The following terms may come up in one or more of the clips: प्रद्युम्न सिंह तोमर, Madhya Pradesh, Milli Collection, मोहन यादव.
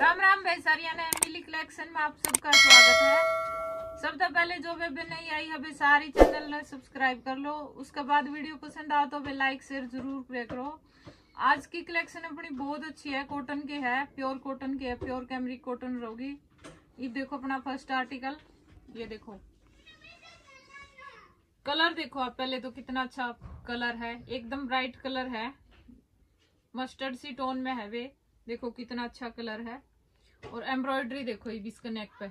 राम राम भाई सारियाना मिली कलेक्शन में आप सबका स्वागत है। सबसे पहले जो वे नई आई है वे सारी चैनल ने सब्सक्राइब कर लो। उसके बाद वीडियो पसंद आओ तो वे लाइक शेयर जरूर करो। आज की कलेक्शन अपनी बहुत अच्छी है, कॉटन की है, प्योर कॉटन की है, प्योर कैमरी कॉटन रहोगी। ये देखो अपना फर्स्ट आर्टिकल, ये देखो कलर देखो आप पहले तो कितना अच्छा कलर है, एकदम ब्राइट कलर है, मस्टर्ड सी टोन में है। वे देखो कितना अच्छा कलर है और एम्ब्रॉयडरी देखो ये इसका नेक पे,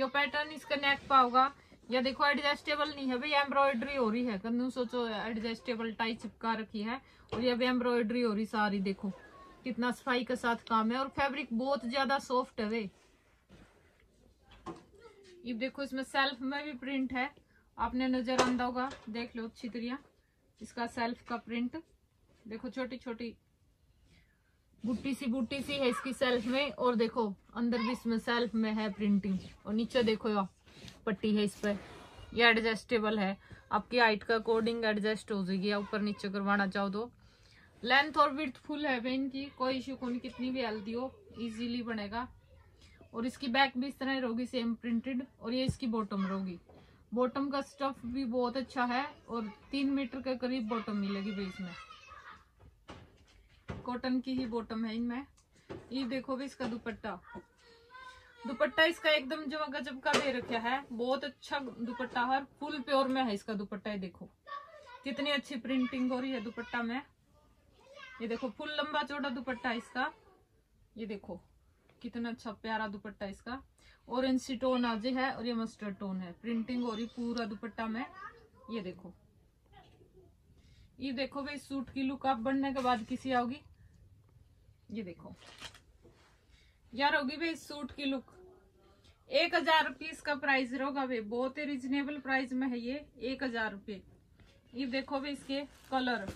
यो पैटर्न इसका नेक पे होगा। या देखो एडजस्टेबल नहीं है भाई, एम्ब्रॉयडरी हो रही है, कन्नू सोचो एडजस्टेबल टाई चिपका रखी है और ये भी एम्ब्रॉयडरी हो रही सारी। देखो कितना सफाई के साथ काम है और फैब्रिक बहुत ज्यादा सॉफ्ट है। वे ये देखो इसमें सेल्फ में भी प्रिंट है, आपने नजर आंदा होगा, देख लो अच्छी तरह इसका सेल्फ का प्रिंट देखो, छोटी छोटी बूटी सी है इसकी सेल्फ में। और देखो अंदर भी इसमें सेल्फ में है प्रिंटिंग और नीचे देखो यो पट्टी है इस पर, यह एडजस्टेबल है, आपकी हाइट का अकॉर्डिंग एडजस्ट हो जाएगी, या ऊपर नीचे करवाना चाहो तो। लेंथ और विड्थ फुल है बहन की, कोई इश्यू नहीं, कितनी भी हेल्दी हो इजीली बनेगा। और इसकी बैक भी इस तरह रहोगी सेम प्रिंटेड और ये इसकी बॉटम रहोगी। बॉटम का स्टफ भी बहुत अच्छा है और 3 मीटर के करीब बॉटम मिलेगी भाई, इसमें कॉटन की ही बॉटम है इनमें। ये देखो भी इसका दुपट्टा इसका एकदम जमका जमका दे रखा है, बहुत अच्छा दुपट्टा है, फुल प्योर में है इसका दुपट्टा। ये देखो कितनी अच्छी प्रिंटिंग हो रही है दुपट्टा में, ये देखो फुल लंबा चौड़ा दुपट्टा इसका, ये देखो कितना अच्छा प्यारा दुपट्टा इसका। ऑरेंज सी टोन आज है और ये मस्टर्ड टोन है, प्रिंटिंग हो रही पूरा दुपट्टा में। ये देखो भाई सूट की लुक आप बनने के बाद किसी आओगी, ये देखो यार होगी भाई सूट की लुक। 1000 रुपये इसका प्राइस रहेगा भाई, बहुत ही रिजनेबल प्राइस में है ये 1000 रुपये। ये देखो भाई इसके कलर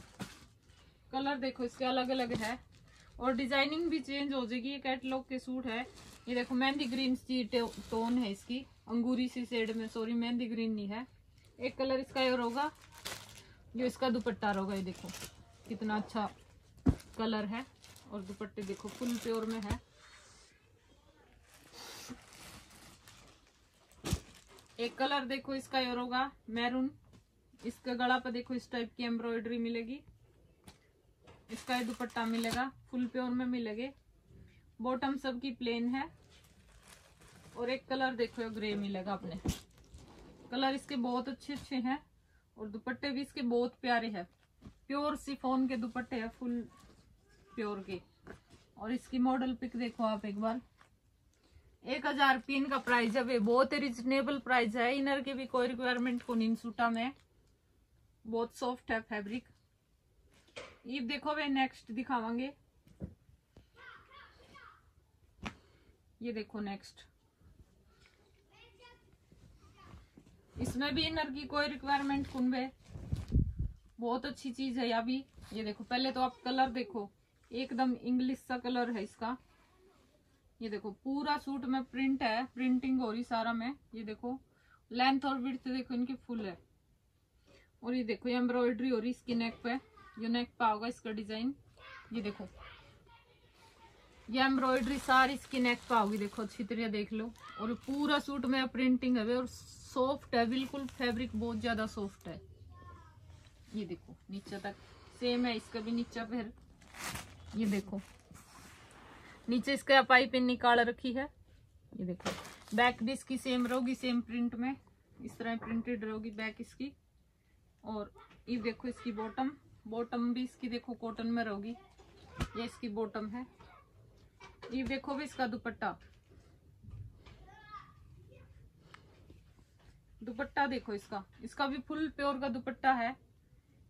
देखो इसके अलग अलग है और डिजाइनिंग भी चेंज हो जाएगी, ये कैटलॉग के सूट है। ये देखो मेहंदी ग्रीन सी टोन है इसकी, अंगूरी सी शेड में, सॉरी मेहंदी ग्रीन नहीं है, एक कलर इसका ये होगा, जो इसका दुपट्टा होगा। ये देखो कितना अच्छा कलर है और दुपट्टे देखो फुल प्योर में है। एक कलर देखो इसका ये होगा मैरून, इसका गला पर देखो इस टाइप की एम्ब्रॉयडरी मिलेगी, इसका ये दुपट्टा मिलेगा फुल प्योर में मिलेगा। बॉटम सबकी प्लेन है और एक कलर देखो ग्रे मिलेगा आपने, कलर इसके बहुत अच्छे अच्छे हैं और दुपट्टे भी इसके बहुत प्यारे हैं, प्योर सिफोन के दुपट्टे हैं फुल प्योर के। और इसकी मॉडल पिक देखो आप एक बार। 1000 रुपये इनका प्राइस है वे, बहुत ही रिजनेबल प्राइस है, इनर के भी कोई रिक्वायरमेंट को नहीं, सूटा में बहुत सॉफ्ट है फैब्रिक। ये देखो वे नेक्स्ट दिखावांगे, ये देखो नेक्स्ट, इसमें भी इनर की कोई रिक्वायरमेंट कुंबे, बहुत अच्छी चीज है। अभी ये देखो पहले तो आप कलर देखो, एकदम इंग्लिश सा कलर है इसका, ये देखो पूरा सूट में प्रिंट है, प्रिंटिंग हो रही सारा में। ये देखो लेंथ और विड्थ देखो इनकी फुल है और ये देखो एम्ब्रॉयडरी हो रही इसकी नेक पे, ये नेक पे होगा इसका डिजाइन। ये देखो ये एम्ब्रॉयडरी सारी इसकी नेक पे होगी, देखो अच्छी तरह देख लो। और पूरा सूट में प्रिंटिंग है और सॉफ्ट है बिल्कुल, फैब्रिक बहुत ज्यादा सॉफ्ट है। ये देखो नीचे तक सेम है इसका भी नीचे, फिर ये देखो नीचे इसका पाइपिंग निकाल रखी है। ये देखो बैक भी इसकी सेम रहोगी, सेम प्रिंट में इस तरह प्रिंटेड रहोगी बैक इसकी। और ये देखो इसकी बॉटम भी इसकी देखो कॉटन में रहोगी, ये इसकी बॉटम है। ये देखो भी इसका दुपट्टा देखो इसका भी फुल प्योर का दुपट्टा है,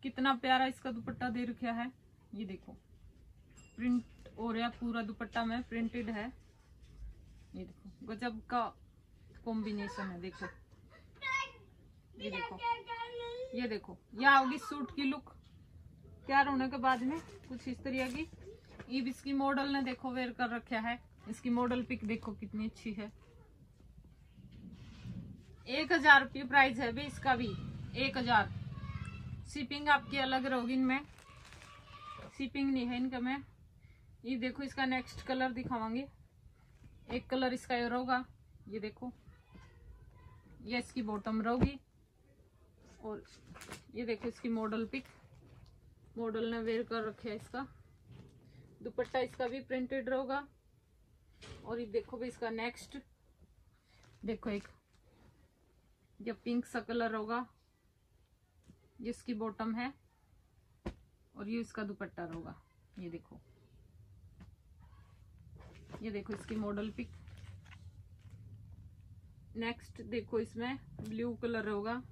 कितना प्यारा इसका दुपट्टा दे रखा है। ये देखो प्रिंट हो रहा पूरा दुपट्टा में, प्रिंटेड है, ये देखो गजब का कॉम्बिनेशन है। देखो ये देखो यह होगी सूट की लुक तैयार होने के बाद में कुछ इस तरह की। ये इसकी मॉडल ने देखो वेयर कर रखा है, इसकी मॉडल पिक देखो कितनी अच्छी है। 1000 रुपये प्राइस है भी इसका भी, 1000। शिपिंग आपकी अलग रहोगी, इनमें शिपिंग नहीं है इनका। मैं ये देखो इसका नेक्स्ट कलर दिखावांगे, एक कलर इसका ये होगा, ये देखो ये इसकी बॉटम रहोगी। और ये देखो इसकी मॉडल पिक, मॉडल ने वेयर कर रखे है इसका। दुपट्टा इसका भी प्रिंटेड रहेगा। और ये देखो भाई इसका नेक्स्ट देखो एक ये पिंक सा कलर होगा, जिसकी बॉटम है। और ये इसका दुपट्टा रहेगा, ये देखो, ये देखो इसकी मॉडल पिक। नेक्स्ट देखो इसमें ब्लू कलर होगा,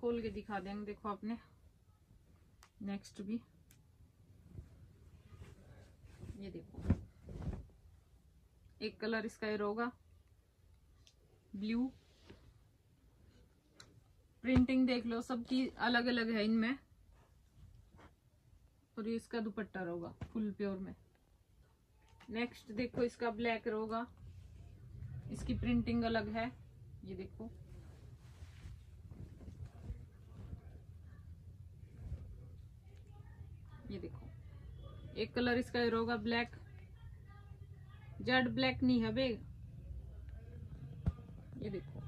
खोल के दिखा देंगे, देखो आपने। नेक्स्ट भी ये देखो एक कलर इसका ये होगा ब्लू। प्रिंटिंग देख लो, सबकी अलग अलग है इनमें। और ये इसका दुपट्टा रहेगा फुल प्योर में। नेक्स्ट देखो इसका ब्लैक रहेगा, इसकी प्रिंटिंग अलग है, ये देखो। ये देखो एक कलर इसका ये रहेगा ब्लैक, जेड ब्लैक नहीं है बे। ये देखो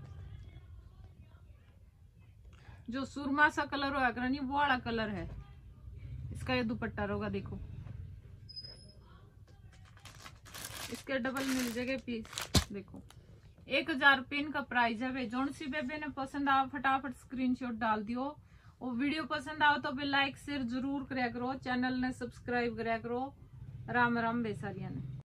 जो सुरमा सा कलर होगा अगर नहीं, वो वाला कलर है इसका ये दुपट्टा रहेगा। देखो इसके डबल मिल जाएगा पीस। देखो 1000 रुपये इनका प्राइस है। जोन सी बेबे ने पसंद आओ फटाफट स्क्रीनशॉट डाल दियो। और वीडियो पसंद आओ तो लाइक शेयर जरूर कराया करो, चैनल ने सब्सक्राइब कराया करो। राम राम बेसारिया ने।